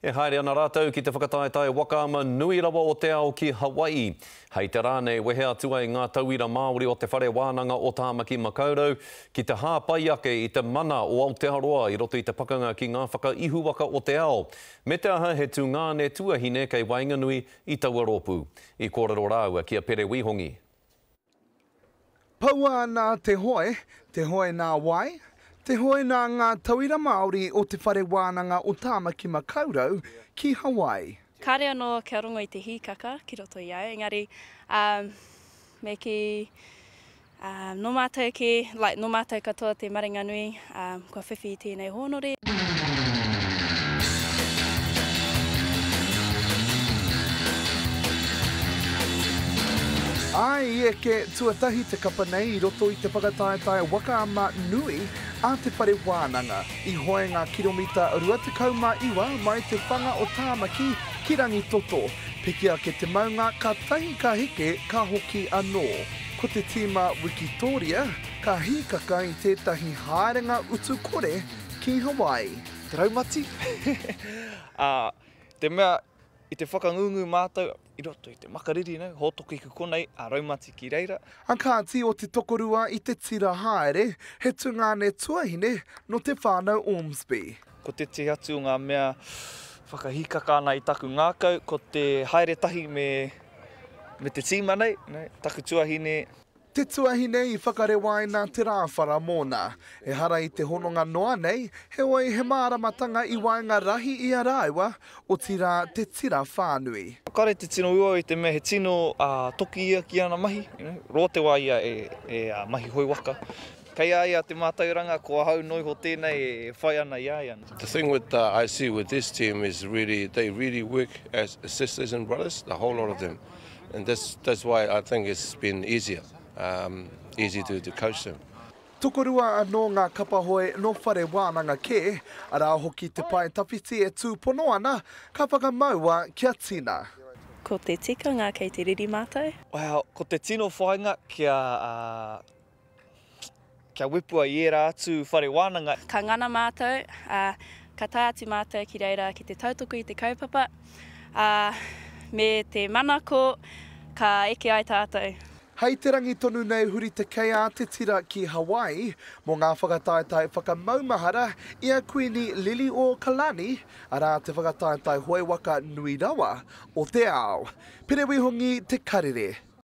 E haere ana rātou ki te whakataetae waka ama nui rawa o te ao ki Hawai'i. Hei te rānei wehe atua e Ngā Tauira Māori o te whare wānanga o Tāmaki Makaurau ki te hāpai ake I te mana o Aotearoa I roto I te pakanga ki ngā whakaihuwaka o te ao. Me te aha he tū ngāne tuahine kei Wainganui I Tauaropu. I kōrero rāua kia Pere Wihongi. Paua nā te hoe nā wai, te hoe nā Ngā Tauira Māori o te whare wānanga o Tāmaki Makaurau ki Hawaii. Kāre anō kia rongo I te hīkaka ki roto I au, engari me ki no mātou ki, like no mātou katoa te maringa nui, kua whiwhi I tēnei honore. Ai e ke tuatahi te kapa nei I roto I te whakataetae waka ama nui a te whare wānanga I hoenga kiromita 29 mai te whanga o Tāmaki ki Rangitoto. Peki ake te maunga ka tahi ka heke ka hoki anō. Ko te tīma Wikitoria, ka hīkaka I tētahi haerenga utu kore ki Hawaii. Te raumati? Te mea I te whakangungu mātou, I roto I te makariri nau, hōtoko I kukonei, a raumati ki reira. A kāti o te tokorua I te tira haere, he tū ngāne tuahine no te whānau Ormsby. Ko te te atu ngā mea whakahikaka ana I taku ngākau, ko te haere tahi me te tīma nei, taku tuahine. Te tuahine I whakarewa nā te rāwhara mōna. E hara I te hononga noa nei, he oi he māramatanga I waenga rahi I a rāua o tira te tira whānui. Kare te tino ua I te mea he tino toki ia ki ana mahi, rōtewa ia e mahi hoiwaka. Kei a ia te mātauranga ko ahau noi ho tēnei e whai ana ia ia. The thing with I see with this team is really, they really work as sisters and brothers, the whole lot of them. And that's why I think it's been easier. Easy to coach them. Tokorua anō ngā kapa hoe no whare wānanga kē, arā hoki te pae tawhiti e tūpono ana ka whakamaua kia tina. Ko te tikanga kei te riri mātou. Wow, ko te tino whainga kia wepua I ērā atu whare wānanga. Ka ngana mātou, ka tāti mātou ki reira ki te tautoko I te kaupapa, me te manako ka eke ai tātou. Hei te rangi tonu nei huri te kei a te tira ki Hawaii, mō ngā whakataetae whakamaumahara I a Queen Lili'uokalani, arā te whakataetae hoiwaka nui rawa o te ao. Pere Wihongi, te karere.